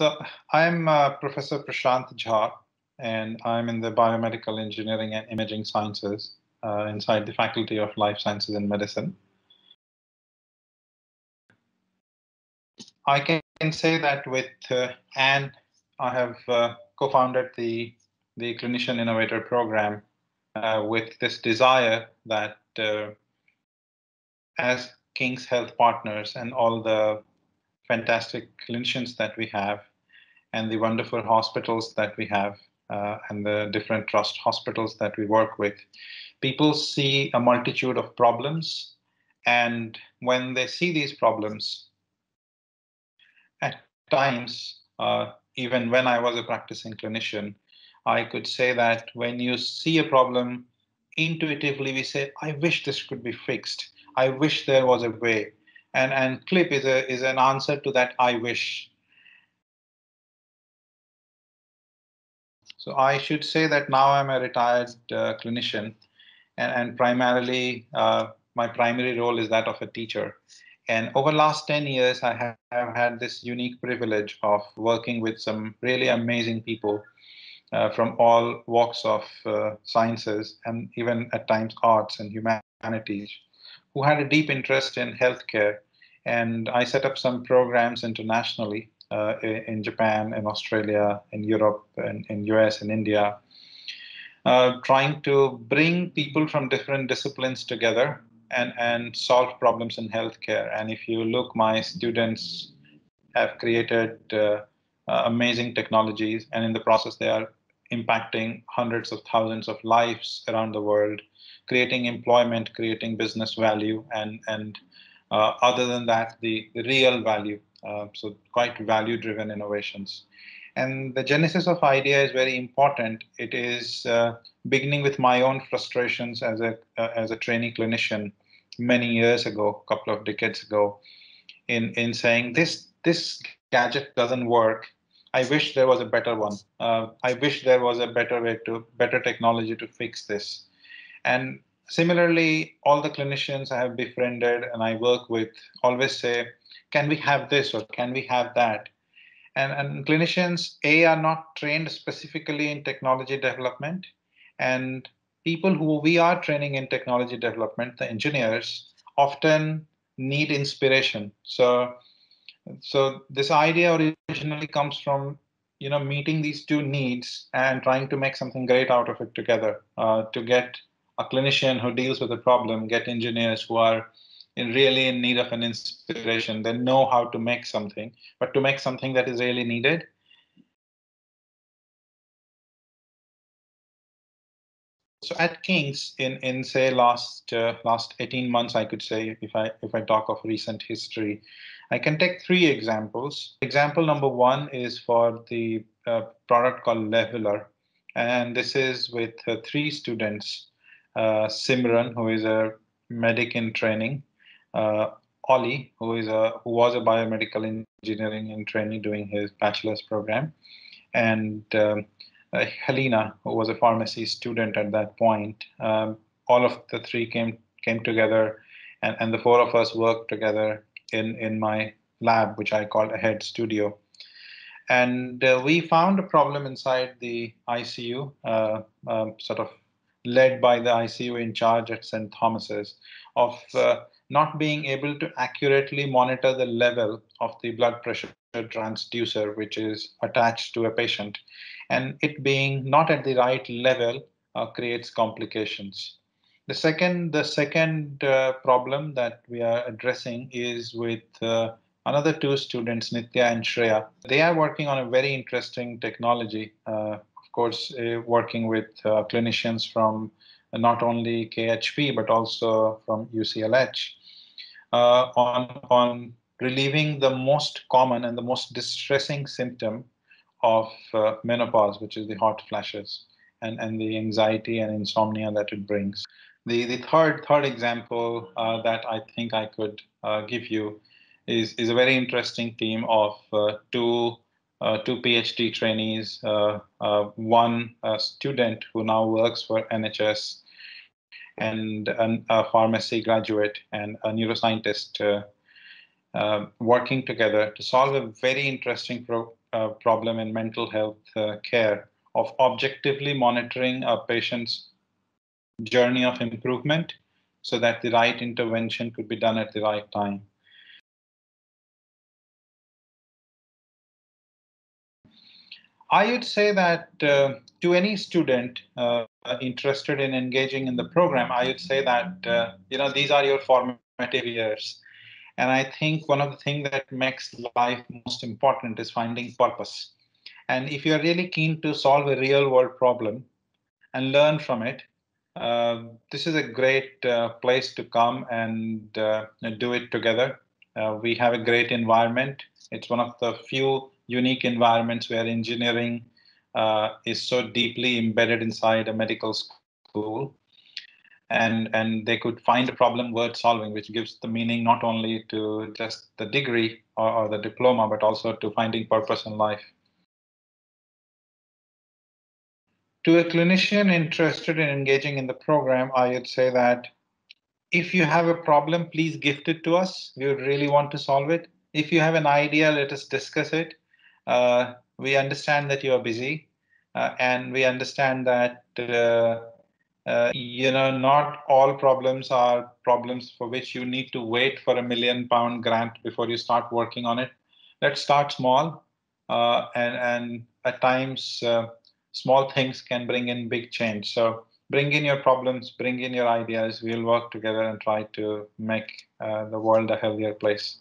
So I'm Professor Prashant Jha, and I'm in the Biomedical Engineering and Imaging Sciences inside the Faculty of Life Sciences and Medicine. I can say that with Anne, I have co-founded the Clinician Innovator Program with this desire that as King's Health Partners and all the fantastic clinicians that we have and the wonderful hospitals that we have and the different trust hospitals that we work with, people see a multitude of problems. And when they see these problems, at times, even when I was a practicing clinician, I could say that when you see a problem, intuitively we say, I wish this could be fixed. I wish there was a way. And CLIP is an answer to that I wish. So I should say that now I'm a retired clinician, and primarily my primary role is that of a teacher. And over the last 10 years, I have had this unique privilege of working with some really amazing people from all walks of sciences and even at times arts and humanities, who had a deep interest in healthcare. And I set up some programs internationally in Japan, in Australia, in Europe, in US, in India, trying to bring people from different disciplines together and solve problems in healthcare. And if you look, my students have created amazing technologies, and in the process they are impacting hundreds of thousands of lives around the world, creating employment, creating business value, and other than that, the real value. So quite value-driven innovations. And the genesis of idea is very important. It is beginning with my own frustrations as a trainee clinician many years ago, a couple of decades ago, in saying this gadget doesn't work. I wish there was a better one. I wish there was a better way to, better technology to fix this. And similarly, all the clinicians I have befriended and I work with always say, can we have this or can we have that? And clinicians, A, are not trained specifically in technology development. And people who we are training in technology development, the engineers, often need inspiration. So this idea originally comes from meeting these two needs and trying to make something great out of it together, to get a clinician who deals with a problem, get engineers who are really in need of an inspiration. They know how to make something, but to make something that is really needed. So at King's, in say last 18 months, I could say, if I talk of recent history, I can take three examples. Example number one is for the product called Leveller, and this is with three students. Simran, who is a medic in training, Ollie, who was a biomedical engineering in training doing his bachelor's program, and Helena, who was a pharmacy student at that point. All of the three came together, and the four of us worked together in my lab, which I called Ahead Studio. And we found a problem inside the ICU, sort of led by the ICU in charge at St. Thomas's, of not being able to accurately monitor the level of the blood pressure transducer, which is attached to a patient. And it being not at the right level creates complications. The second problem that we are addressing is with another two students, Nitya and Shreya. They are working on a very interesting technology, of course, working with clinicians from not only KHP, but also from UCLH on relieving the most common and the most distressing symptom of menopause, which is the hot flashes and the anxiety and insomnia that it brings. The third example that I think I could give you is a very interesting team of two PhD trainees, one student who now works for NHS, and a pharmacy graduate and a neuroscientist working together to solve a very interesting pro problem in mental health care of objectively monitoring a patient's journey of improvement so that the right intervention could be done at the right time. I would say that to any student interested in engaging in the program, I would say that these are your formative years. And I think one of the things that makes life most important is finding purpose. And if you're really keen to solve a real world problem and learn from it, this is a great place to come and do it together. We have a great environment. It's one of the few unique environments where engineering is so deeply embedded inside a medical school. And they could find a problem worth solving, which gives the meaning not only to just the degree or the diploma, but also to finding purpose in life. To a clinician interested in engaging in the program, I would say that if you have a problem, please gift it to us. We would really want to solve it. If you have an idea, let us discuss it. We understand that you are busy, and we understand that not all problems are problems for which you need to wait for £1 million grant before you start working on it. Let's start small, and at times small things can bring in big change. So bring in your problems, bring in your ideas. We'll work together and try to make the world a healthier place.